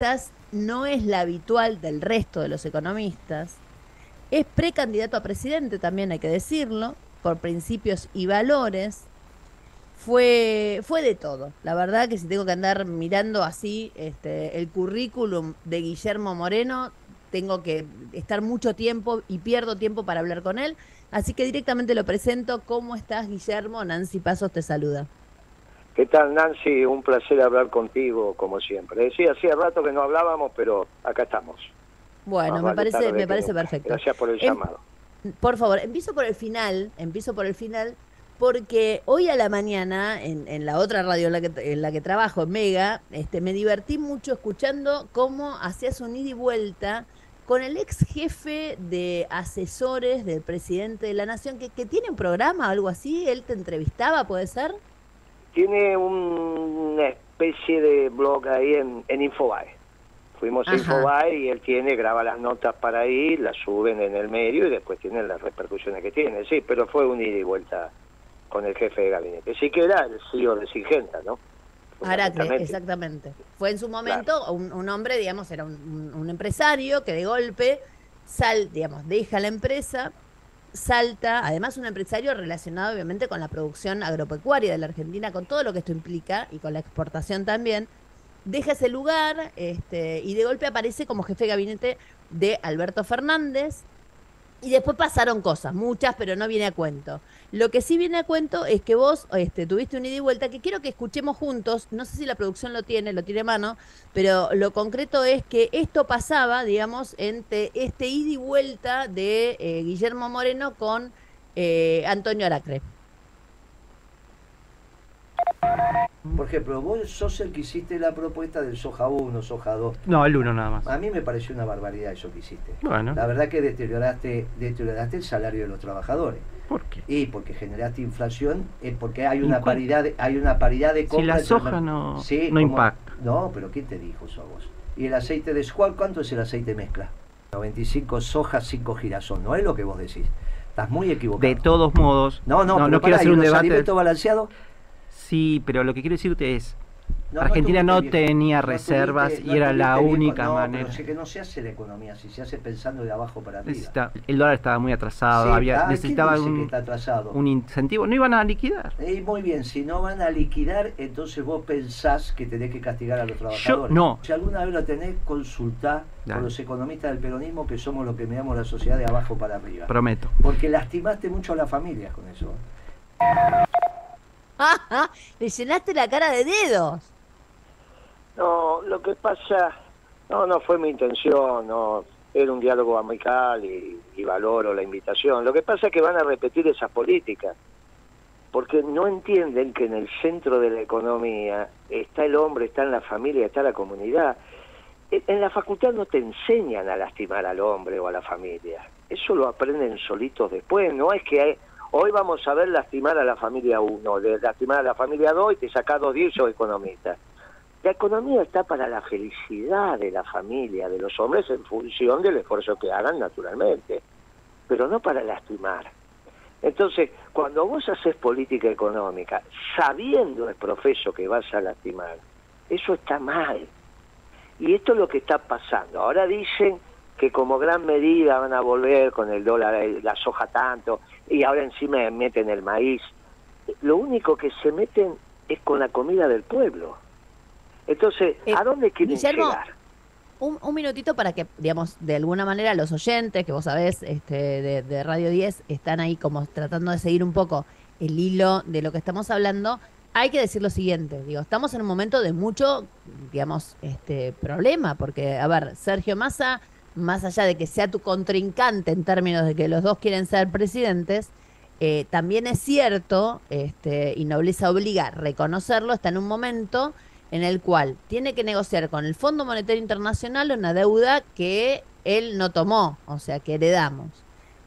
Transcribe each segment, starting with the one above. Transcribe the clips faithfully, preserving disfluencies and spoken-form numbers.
quizás no es la habitual del resto de los economistas, es precandidato a presidente, también hay que decirlo, por principios y valores, fue fue de todo. La verdad que si tengo que andar mirando así este, el currículum de Guillermo Moreno, tengo que estar mucho tiempo y pierdo tiempo para hablar con él, así que directamente lo presento. ¿Cómo estás, Guillermo? Nancy Pazos te saluda. ¿Qué tal, Nancy? Un placer hablar contigo, como siempre. Sí, hacía rato que no hablábamos, pero acá estamos. Bueno, Más me vale parece me parece nunca. perfecto. Gracias por el em, llamado. Por favor, empiezo por el final, empiezo por el final, porque hoy a la mañana, en, en la otra radio en la que, en la que trabajo, en Mega, este, me divertí mucho escuchando cómo hacías un ida y vuelta con el ex jefe de asesores del presidente de la Nación, que, que tiene un programa o algo así. Él te entrevistaba, ¿puede ser? Tiene una especie de blog ahí en, en Infobae. Fuimos a Infobae y él tiene, graba las notas para ahí, las suben en el medio y después tienen las repercusiones que tiene. Sí, pero fue un ida y vuelta con el jefe de gabinete. Sí, que era el C E O de Singenta, ¿no? Aracre, exactamente. Fue en su momento, claro, un, un hombre, digamos, era un, un empresario que de golpe sal, digamos, deja la empresa, salta, además un empresario relacionado obviamente con la producción agropecuaria de la Argentina, con todo lo que esto implica y con la exportación también. Deja ese lugar este, y de golpe aparece como jefe de gabinete de Alberto Fernández. Y después pasaron cosas, muchas, pero no viene a cuento. Lo que sí viene a cuento es que vos este, tuviste un ida y vuelta que quiero que escuchemos juntos. No sé si la producción lo tiene, lo tiene a mano, pero lo concreto es que esto pasaba, digamos, entre este ida y vuelta de eh, Guillermo Moreno con eh, Antonio Aracre. Por ejemplo, vos sos el que hiciste la propuesta del soja uno, soja dos. No, el uno nada más. A mí me pareció una barbaridad eso que hiciste. Bueno. La verdad que deterioraste, deterioraste el salario de los trabajadores. ¿Por qué? Y porque generaste inflación, eh, porque hay una paridad de, hay una paridad de compra. Si la soja no, sí, no impacta. No, pero ¿quién te dijo eso a vos? Y el aceite de escual, ¿cuánto es el aceite mezcla? noventa y cinco soja, cinco girasol. No es lo que vos decís. Estás muy equivocado. De todos modos. No, no, no, pero no quiero hacer un debate. ¿Alimento balanceado? Sí, pero lo que quiero decirte es, no, Argentina no, no tenía no reservas tuviste, y no era la única no, manera. Pero sé que no se hace la economía, si se hace pensando de abajo para arriba. Necesita, el dólar estaba muy atrasado, sí, había, necesitaba un, atrasado? un incentivo, no iban a liquidar. Eh, muy bien, si no van a liquidar, entonces vos pensás que tenés que castigar a los trabajadores. Yo, no. Si alguna vez lo tenés, consultá con los economistas del peronismo, que somos los que miramos la sociedad de abajo para arriba. Prometo. Porque lastimaste mucho a las familias con eso. Le llenaste la cara de dedos. No, lo que pasa, no, no fue mi intención, no, era un diálogo amical y, y valoro la invitación. Lo que pasa es que van a repetir esas políticas, porque no entienden que en el centro de la economía está el hombre, está en la familia, está la comunidad. En la facultad no te enseñan a lastimar al hombre o a la familia, eso lo aprenden solitos después, no es que hay... Hoy vamos a ver lastimar a la familia uno, lastimar a la familia dos y te sacás dos días y sos economista. La economía está para la felicidad de la familia, de los hombres, en función del esfuerzo que hagan naturalmente, pero no para lastimar. Entonces, cuando vos haces política económica, sabiendo el profeso que vas a lastimar, eso está mal. Y esto es lo que está pasando. Ahora dicen que como gran medida van a volver con el dólar, la soja tanto, y ahora encima meten el maíz. Lo único que se meten es con la comida del pueblo. Entonces, eh, ¿a dónde quieren Guillermo, llegar? Un, un minutito para que, digamos, de alguna manera los oyentes, que vos sabés, este, de, de Radio diez, están ahí como tratando de seguir un poco el hilo de lo que estamos hablando. Hay que decir lo siguiente, digo, estamos en un momento de mucho, digamos, este problema, porque, a ver, Sergio Massa... más allá de que sea tu contrincante en términos de que los dos quieren ser presidentes, eh, también es cierto, este, y nobleza obliga a reconocerlo, está en un momento en el cual tiene que negociar con el Fondo Monetario Internacional una deuda que él no tomó, o sea, que heredamos.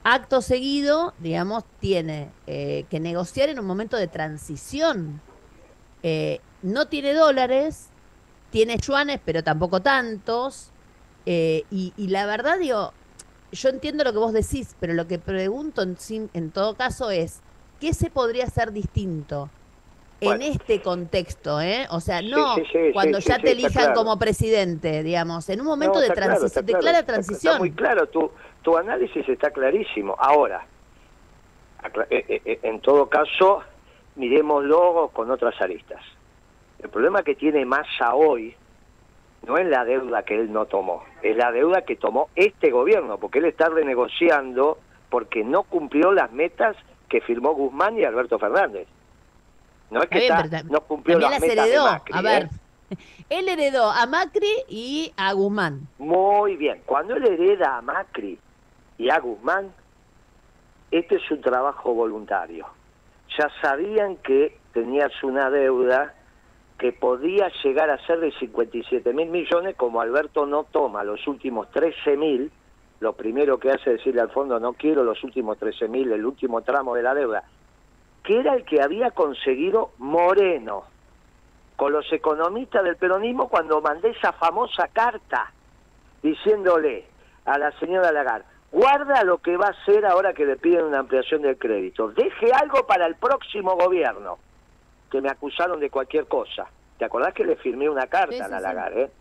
Acto seguido, digamos, tiene eh, que negociar en un momento de transición. Eh, no tiene dólares, tiene yuanes, pero tampoco tantos. Eh, y, y la verdad, digo, yo entiendo lo que vos decís, pero lo que pregunto en, en todo caso es, ¿qué se podría hacer distinto? bueno. en este contexto, ¿eh? O sea, no sí, sí, sí, cuando sí, ya sí, te elijan claro. como presidente, digamos, en un momento no, de, transi claro, de clara claro, transición. Está, está muy claro, tu, tu análisis está clarísimo. Ahora, en todo caso, miremoslo con otras aristas. El problema que tiene Massa hoy no es la deuda que él no tomó, es la deuda que tomó este gobierno, porque él está renegociando porque no cumplió las metas que firmó Guzmán y Alberto Fernández. No es que bien, está, no cumplió las, las metas heredó. de Macri. A ver, ¿eh? Él heredó a Macri y a Guzmán. Muy bien, cuando él hereda a Macri y a Guzmán, este es un trabajo voluntario. Ya sabían que tenías una deuda que podía llegar a ser de cincuenta y siete mil millones, como Alberto no toma los últimos trece mil, lo primero que hace es decirle al fondo, no quiero los últimos trece mil, el último tramo de la deuda, que era el que había conseguido Moreno, con los economistas del peronismo, cuando mandé esa famosa carta, diciéndole a la señora Lagarde, guarda lo que va a hacer ahora que le piden una ampliación del crédito. Deje algo para el próximo gobierno, que me acusaron de cualquier cosa. ¿Te acordás que le firmé una carta sí, a la sí, Lagarde? ¿Eh?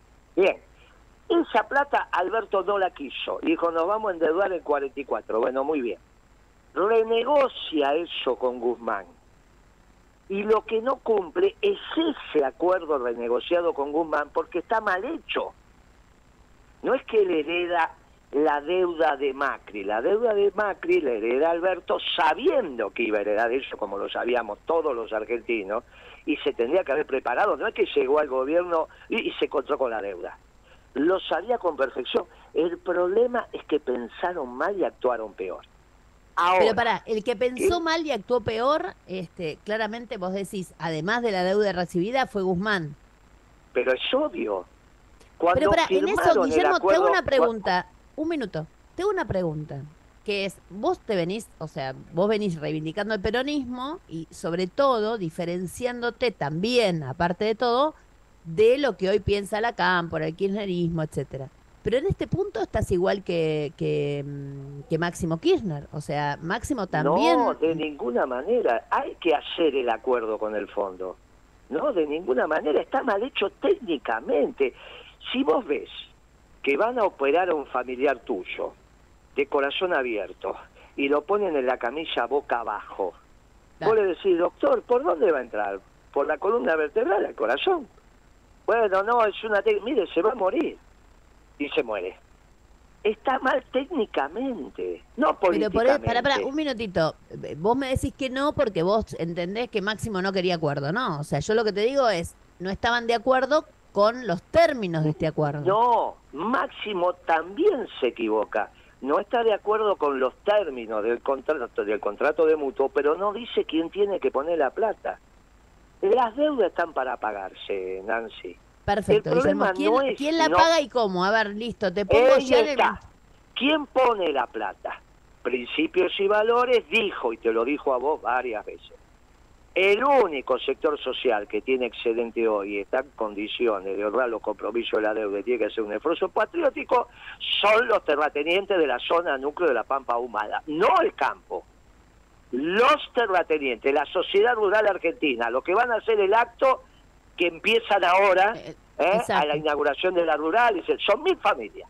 Bien, esa plata Alberto no la quiso. Dijo, nos vamos a endeudar en cuarenta y cuatro. Bueno, muy bien. Renegocia eso con Guzmán. Y lo que no cumple es ese acuerdo renegociado con Guzmán, porque está mal hecho. No es que le hereda la deuda de Macri. La deuda de Macri la hereda Alberto sabiendo que iba a heredar eso, como lo sabíamos todos los argentinos, y se tendría que haber preparado. No es que llegó al gobierno y, y se encontró con la deuda. Lo sabía con perfección. El problema es que pensaron mal y actuaron peor. Ahora, pero pará, el que pensó ¿qué? mal y actuó peor, este, claramente vos decís, además de la deuda recibida, fue Guzmán. Pero es obvio. Cuando pero pará, en eso, Guillermo, acuerdo, te hago una pregunta. Cuando... Un minuto, tengo una pregunta, que es, vos te venís, o sea, vos venís reivindicando el peronismo y sobre todo diferenciándote también, aparte de todo, de lo que hoy piensa la Cámpora, el kirchnerismo, etcétera. Pero en este punto estás igual que, que, que Máximo Kirchner, o sea, Máximo también... No, de ninguna manera, hay que hacer el acuerdo con el fondo, no, de ninguna manera, está mal hecho técnicamente. Si vos ves que van a operar a un familiar tuyo, de corazón abierto, y lo ponen en la camilla boca abajo, vos le decís, doctor, ¿por dónde va a entrar? ¿Por la columna vertebral, al corazón? Bueno, no, es una técnica, mire, se va a morir. Y se muere. Está mal técnicamente, no políticamente. Pero por, para, para, un minutito, vos me decís que no porque vos entendés que Máximo no quería acuerdo, ¿no? O sea, yo lo que te digo es, no estaban de acuerdo con los términos de este acuerdo. No, Máximo también se equivoca. No está de acuerdo con los términos del contrato, del contrato de mutuo, pero no dice quién tiene que poner la plata. Las deudas están para pagarse, Nancy. Perfecto. El problema ¿quién, no es, ¿quién la no... paga y cómo? A ver, listo, te pongo ya en el... ¿Quién pone la plata? Principios y Valores dijo, y te lo dijo a vos varias veces, el único sector social que tiene excedente hoy y está en condiciones de ahorrar los compromisos de la deuda y tiene que hacer un esfuerzo patriótico son los terratenientes de la zona núcleo de la Pampa Humada, no el campo. Los terratenientes, la Sociedad Rural Argentina, los que van a hacer el acto que empiezan ahora eh, a la inauguración de la rural, dicen, son mil familias.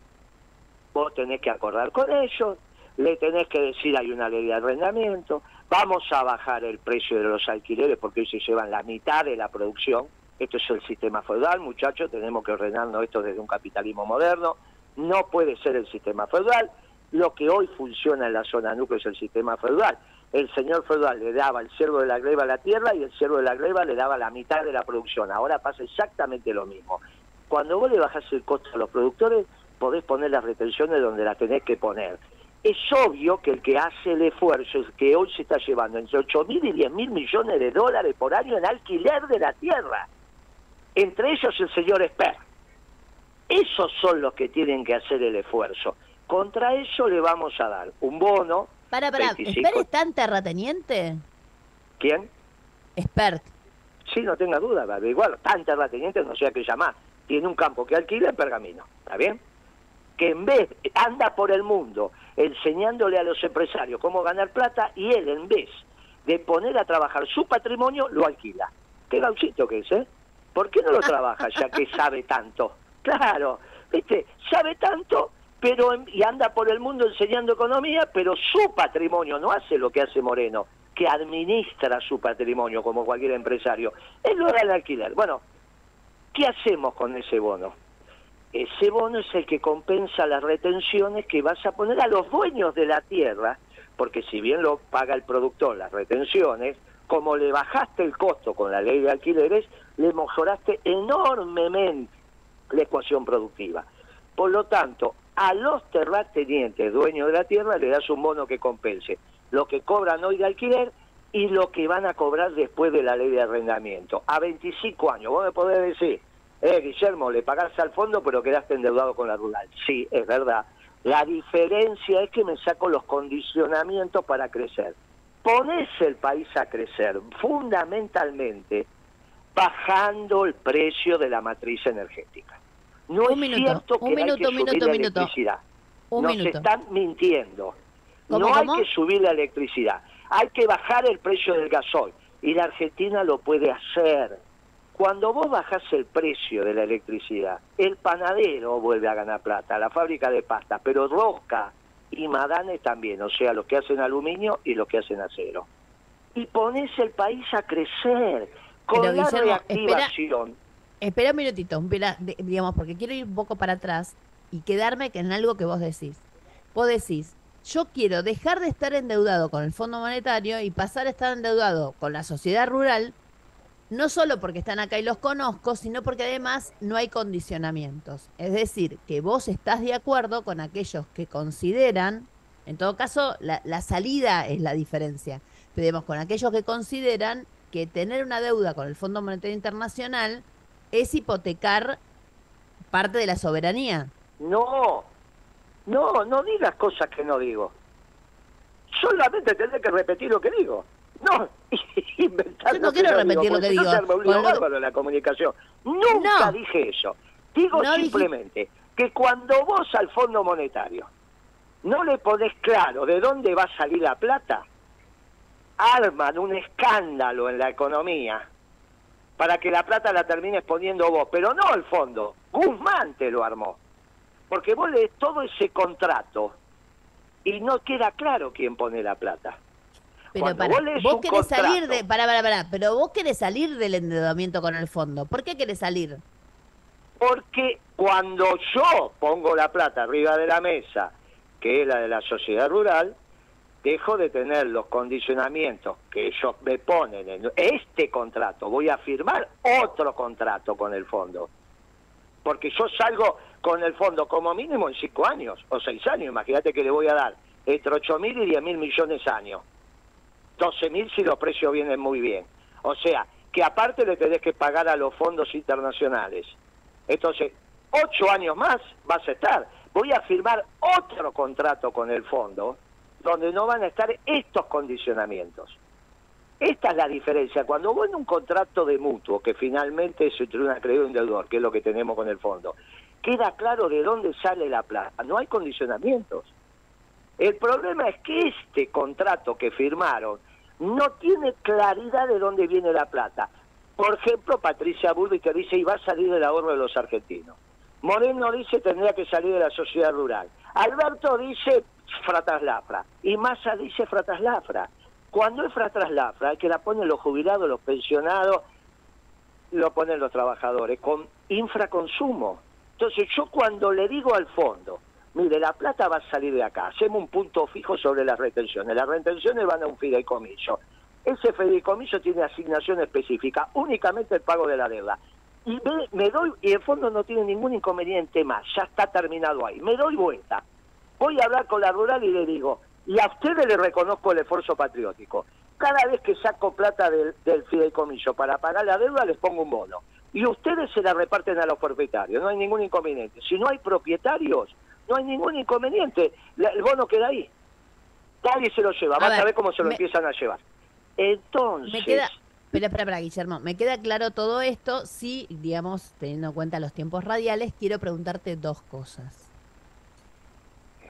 Vos tenés que acordar con ellos, le tenés que decir hay una ley de arrendamiento, vamos a bajar el precio de los alquileres porque hoy se llevan la mitad de la producción. Esto es el sistema feudal, muchachos, tenemos que ordenarnos esto desde un capitalismo moderno. No puede ser el sistema feudal. Lo que hoy funciona en la zona núcleo es el sistema feudal. El señor feudal le daba el siervo de la gleba a la tierra y el siervo de la gleba le daba la mitad de la producción. Ahora pasa exactamente lo mismo. Cuando vos le bajás el costo a los productores, podés poner las retenciones donde las tenés que poner. Es obvio que el que hace el esfuerzo es que hoy se está llevando entre ocho mil y diez mil millones de dólares por año en alquiler de la tierra. Entre ellos el señor Espert. Esos son los que tienen que hacer el esfuerzo. Contra eso le vamos a dar un bono. Para, para, ¿Espert está en terrateniente? ¿Quién? Espert. Sí, no tenga duda, pero igual, tan terrateniente no sea que llamás. Tiene un campo que alquila en Pergamino, ¿está bien? Que en vez, anda por el mundo enseñándole a los empresarios cómo ganar plata y él en vez de poner a trabajar su patrimonio, lo alquila. Qué gauchito que es, ¿eh? ¿Por qué no lo trabaja ya que sabe tanto? Claro, ¿viste? Sabe tanto pero y anda por el mundo enseñando economía, pero su patrimonio no hace lo que hace Moreno, que administra su patrimonio como cualquier empresario. Él lo da el alquiler. Bueno, ¿qué hacemos con ese bono? Ese bono es el que compensa las retenciones que vas a poner a los dueños de la tierra, porque si bien lo paga el productor las retenciones, como le bajaste el costo con la ley de alquileres, le mejoraste enormemente la ecuación productiva. Por lo tanto, a los terratenientes, dueños de la tierra, le das un bono que compense lo que cobran hoy de alquiler y lo que van a cobrar después de la ley de arrendamiento. A veinticinco años, vos me podés decir, eh, Guillermo, le pagaste al fondo pero quedaste endeudado con la rural. Sí, es verdad. La diferencia es que me saco los condicionamientos para crecer. Ponés el país a crecer, fundamentalmente, bajando el precio de la matriz energética. No un es minuto, cierto que un hay minuto, que subir minuto, la minuto. electricidad. Un Nos minuto. están mintiendo. ¿Cómo, no cómo? Hay que subir la electricidad. Hay que bajar el precio del gasoil. Y la Argentina lo puede hacer. Cuando vos bajás el precio de la electricidad, el panadero vuelve a ganar plata, la fábrica de pastas, pero Rosca y Madane también, o sea, los que hacen aluminio y los que hacen acero. Y ponés el país a crecer con pero, la Guillermo, reactivación... Espera. Espera un minutito, espera, digamos, porque quiero ir un poco para atrás y quedarme en algo que vos decís. Vos decís, yo quiero dejar de estar endeudado con el Fondo Monetario y pasar a estar endeudado con la sociedad rural, no solo porque están acá y los conozco, sino porque además no hay condicionamientos. Es decir, que vos estás de acuerdo con aquellos que consideran, en todo caso, la, la salida es la diferencia, pero digamos, con aquellos que consideran que tener una deuda con el Fondo Monetario Internacional es hipotecar parte de la soberanía. No, no, no digas cosas que no digo. Solamente tendré que repetir lo que digo. No, inventar. Yo no quiero repetir lo que digo. No, un lío bárbaro la comunicación. Nunca dije eso. Digo simplemente que cuando vos al Fondo Monetario no le ponés claro de dónde va a salir la plata, arman un escándalo en la economía para que la plata la termines poniendo vos, pero no el fondo. Guzmán te lo armó. Porque vos lees todo ese contrato y no queda claro quién pone la plata. Pero para, vos, vos querés contrato, salir de... Pará, pará, pará. Pero vos querés salir del endeudamiento con el fondo. ¿Por qué querés salir? Porque cuando yo pongo la plata arriba de la mesa, que es la de la sociedad rural, dejo de tener los condicionamientos que ellos me ponen en este contrato. Voy a firmar otro contrato con el fondo. Porque yo salgo con el fondo como mínimo en cinco años o seis años. Imagínate que le voy a dar entre ocho mil y diez mil millones años. doce mil si los precios vienen muy bien. O sea, que aparte le tenés que pagar a los fondos internacionales. Entonces, ocho años más vas a estar. Voy a firmar otro contrato con el fondo donde no van a estar estos condicionamientos. Esta es la diferencia. Cuando vos en un contrato de mutuo, que finalmente es entre un acreedor y un deudor, que es lo que tenemos con el fondo, queda claro de dónde sale la plata. No hay condicionamientos. El problema es que este contrato que firmaron no tiene claridad de dónde viene la plata. Por ejemplo, Patricia Bullrich te dice, y va a salir del ahorro de los argentinos. Moreno dice, tendría que salir de la sociedad rural. Alberto dice... Frataslafra. Y Massa dice frataslafra. Cuando es frataslafra, el que la ponen los jubilados, los pensionados, lo ponen los trabajadores, con infraconsumo. Entonces yo cuando le digo al fondo, mire, la plata va a salir de acá, hacemos un punto fijo sobre las retenciones. Las retenciones van a un fideicomiso. Ese fideicomiso tiene asignación específica, únicamente el pago de la deuda. Y me, me doy, y el fondo no tiene ningún inconveniente más, ya está terminado ahí. Me doy vuelta. Voy a hablar con la rural y le digo, y a ustedes les reconozco el esfuerzo patriótico. Cada vez que saco plata del, del fideicomiso para pagar la deuda, les pongo un bono. Y ustedes se la reparten a los propietarios, no hay ningún inconveniente. Si no hay propietarios, no hay ningún inconveniente. La, el bono queda ahí. Nadie se lo lleva, vas a ver cómo se lo me, empiezan a llevar. Entonces... Me queda, espera, espera, Guillermo, me queda claro todo esto. Si, digamos, teniendo en cuenta los tiempos radiales, quiero preguntarte dos cosas.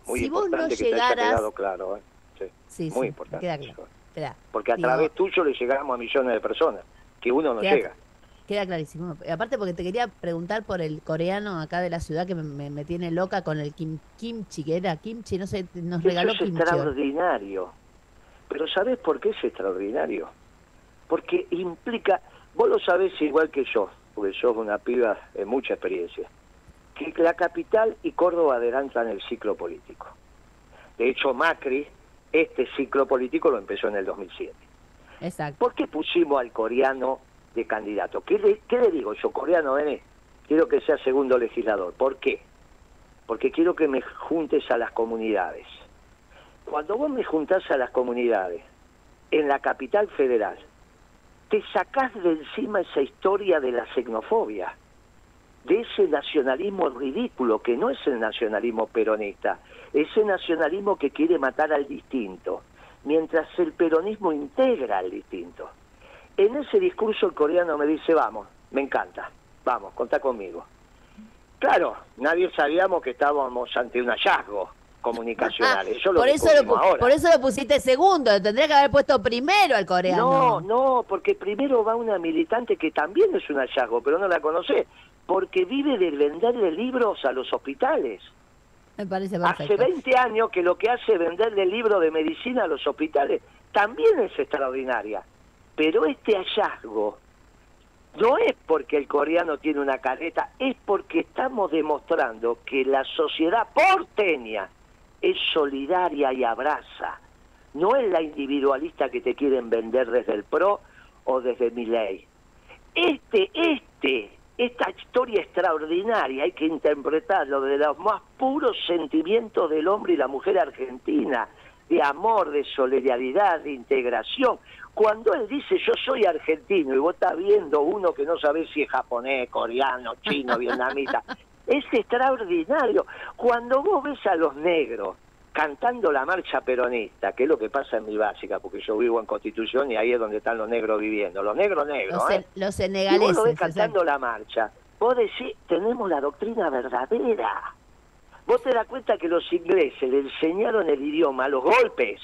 Muy si vos no que llegaras... te haya quedado claro, ¿eh? Sí, sí, muy sí, importante. Queda claro. Porque a Digo... través tuyo le llegamos a millones de personas. que uno no queda, llega. Queda clarísimo. Aparte porque te quería preguntar por el coreano acá de la ciudad que me, me, me tiene loca con el kim, kimchi, que era kimchi, no sé, nos eso regaló es kimchi. Es extraordinario. Pero ¿sabés por qué es extraordinario? Porque implica, vos lo sabés igual que yo, porque sos una piba de mucha experiencia, que la capital y Córdoba adelantan el ciclo político. De hecho, Macri, este ciclo político lo empezó en el dos mil siete. Exacto. ¿Por qué pusimos al coreano de candidato? ¿Qué le, qué le digo yo? Coreano, ven, quiero que sea segundo legislador. ¿Por qué? Porque quiero que me juntes a las comunidades. Cuando vos me juntás a las comunidades en la capital federal, te sacás de encima esa historia de la xenofobia, de ese nacionalismo ridículo que no es el nacionalismo peronista, ese nacionalismo que quiere matar al distinto, mientras el peronismo integra al distinto. En ese discurso el coreano me dice, vamos, me encanta, vamos, contá conmigo. Claro, nadie sabíamos que estábamos ante un hallazgo comunicacionales. Ah, por, eso lo, por eso lo pusiste segundo, tendría que haber puesto primero al coreano. No, no, porque primero va una militante que también es un hallazgo, pero no la conocés, porque vive de venderle libros a los hospitales. Me parece perfecto. Hace veinte años que lo que hace es venderle libros de medicina a los hospitales, también es extraordinaria. Pero este hallazgo no es porque el coreano tiene una careta, es porque estamos demostrando que la sociedad porteña es solidaria y abraza. No es la individualista que te quieren vender desde el P R O o desde Milei. Este, este, esta historia extraordinaria hay que interpretarlo desde los más puros sentimientos del hombre y la mujer argentina, de amor, de solidaridad, de integración. Cuando él dice yo soy argentino y vos estás viendo uno que no sabés si es japonés, coreano, chino, vietnamita... Es extraordinario. Cuando vos ves a los negros cantando la marcha peronista, que es lo que pasa en mi básica, porque yo vivo en Constitución y ahí es donde están los negros viviendo, los negros negros, los, ¿eh? los senegaleses. Y vos lo ves cantando o sea... la marcha, vos decís, tenemos la doctrina verdadera. Vos te das cuenta que los ingleses le enseñaron el idioma a los golpes,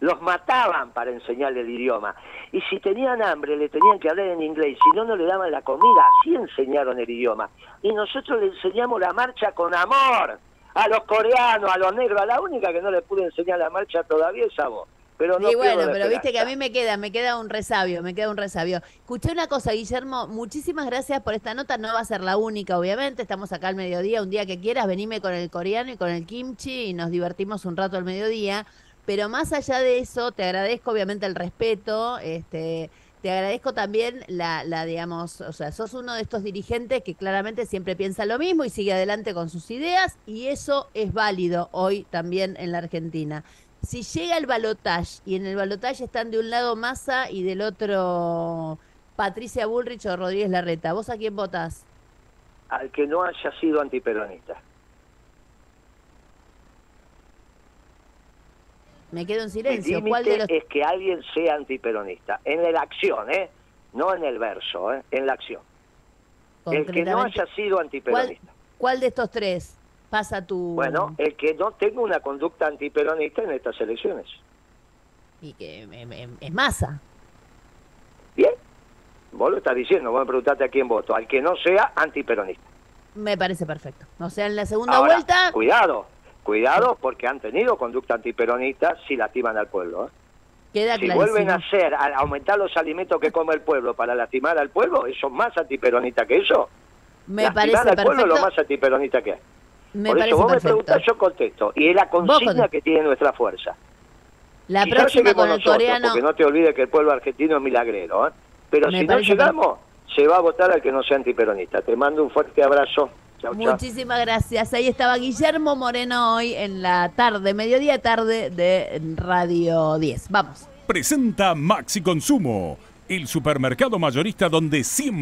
los mataban para enseñarle el idioma, y si tenían hambre le tenían que hablar en inglés, si no, no le daban la comida, así enseñaron el idioma. Y nosotros le enseñamos la marcha con amor, a los coreanos, a los negros, a la única que no le pude enseñar la marcha todavía es a vos. Pero no, y bueno, pero viste que a mí me queda, me queda un resabio, me queda un resabio. Escuché una cosa, Guillermo, muchísimas gracias por esta nota, no va a ser la única, obviamente, estamos acá al mediodía, un día que quieras, venime con el coreano y con el kimchi y nos divertimos un rato al mediodía. Pero más allá de eso, te agradezco obviamente el respeto, este, te agradezco también la, la, digamos, o sea, sos uno de estos dirigentes que claramente siempre piensa lo mismo y sigue adelante con sus ideas, y eso es válido hoy también en la Argentina. Si llega el balotaje, y en el balotaje están de un lado Massa y del otro Patricia Bullrich o Rodríguez Larreta, ¿vos a quién votás? Al que no haya sido antiperonista. Me quedo en silencio. El límite de los... es que alguien sea antiperonista. En la acción, ¿eh? No en el verso, ¿eh? En la acción. El que no haya sido antiperonista. ¿Cuál, cuál de estos tres pasa tu...? Bueno, el que no tenga una conducta antiperonista en estas elecciones. Y que es Massa. Bien. Vos lo estás diciendo. Vos me preguntaste a quién voto. Al que no sea antiperonista. Me parece perfecto. O sea, en la segunda Ahora, vuelta... Cuidado. Cuidado, porque han tenido conducta antiperonista si lastiman al pueblo. ¿eh? Queda si clarísimo. Vuelven a hacer, a aumentar los alimentos que come el pueblo para lastimar al pueblo, eso es más antiperonista que eso. Me lastimar parece al perfecto. Pueblo es lo más antiperonista que hay. Me Por parece eso, vos perfecto. Me preguntás, yo contesto. Y es la consigna que tiene nuestra fuerza. La Quizás próxima con nosotros, el coreano... Porque no te olvides que el pueblo argentino es milagrero. ¿eh? Pero me si no llegamos, que... se va a votar al que no sea antiperonista. Te mando un fuerte abrazo. Chau, chau. Muchísimas gracias. Ahí estaba Guillermo Moreno hoy en la tarde, mediodía tarde de Radio diez. Vamos. Presenta Maxi Consumo, el supermercado mayorista donde siempre...